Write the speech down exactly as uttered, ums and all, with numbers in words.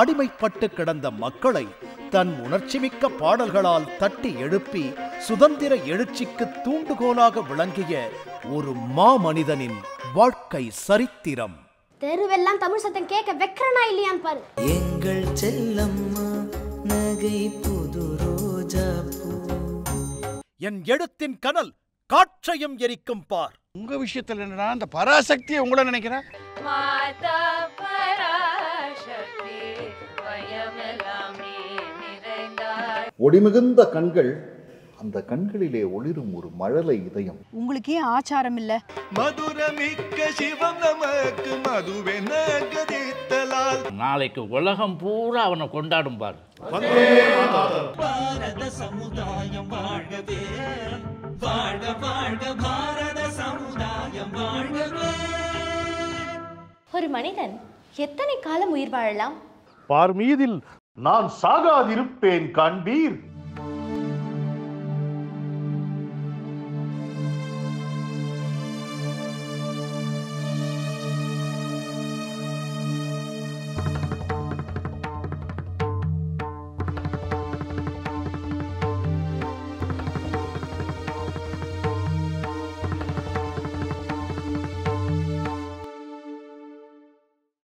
அடிமைப்பட்டு கிடந்த மக்களை தன் உணர்ச்சிமிக்க பாடல்களால் தட்டி எழுப்பி சுதந்திர எழுச்சிக்கு தூண்டுகோலாக விளங்கிய ஒரு மாமனிதனின் வாழ்க்கை சரித்திரம். தெருவெல்லாம் தமிழ் சத்தம் கேட்க வெக்கறனா இல்லையான்னு பாரு. எங்கள் செல்லம்மா நகை புது ரோஜாப்பூ என் எழுத்தின் கனல் காற்றையும் எரிக்கும் பார். உங்க விஷயத்துல என்னன்னா அந்த பராசக்தியை உங்களை நினைக்கிறேன். மாதா பராசக்தி பயமெல்லாமே நிறைந்தாய். ஒளிமிகுந்த கண்கள், அந்த கண்களிலே ஒளிரும் ஒரு மழலை இதயம். உங்களுக்கே ஆச்சாரம் இல்ல. மதுரமிக்க சிவம் நமக்கு மதுவென கதித்தலால். நாளைக்கு உலகம் பூரா அவனை கொண்டாடும் பார். வந்தே மாதரம் பாரத சமுதாயம் வாழ்கவே. வாழ்க வாழ்க பாரத சமுதாயம் வாழ்கவே. ஒரு மனிதன் எத்தனை காலம் உயிர் வாழலாம்? பார்மீதில் நான் சாகாதிருப்பேன் காண்பீர்.